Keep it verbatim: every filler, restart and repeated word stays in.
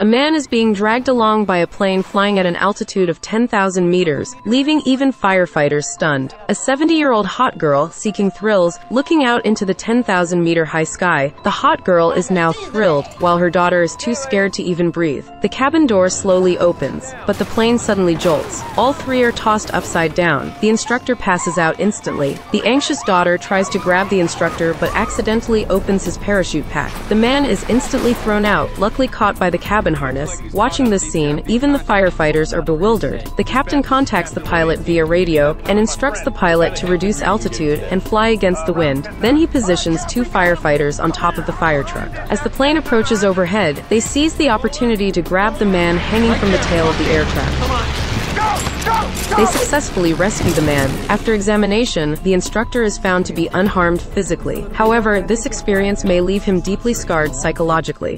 A man is being dragged along by a plane flying at an altitude of ten thousand meters, leaving even firefighters stunned. A seventy-year-old hot girl, seeking thrills, looking out into the ten thousand meter high sky. The hot girl is now thrilled, while her daughter is too scared to even breathe. The cabin door slowly opens, but the plane suddenly jolts. All three are tossed upside down. The instructor passes out instantly. The anxious daughter tries to grab the instructor but accidentally opens his parachute pack. The man is instantly thrown out, luckily caught by the cabin harness. Watching this scene, even the firefighters are bewildered. The captain contacts the pilot via radio and instructs the pilot to reduce altitude and fly against the wind. Then he positions two firefighters on top of the fire truck. As the plane approaches overhead, they seize the opportunity to grab the man hanging from the tail of the aircraft. They successfully rescue the man. After examination, the instructor is found to be unharmed physically. However, this experience may leave him deeply scarred psychologically.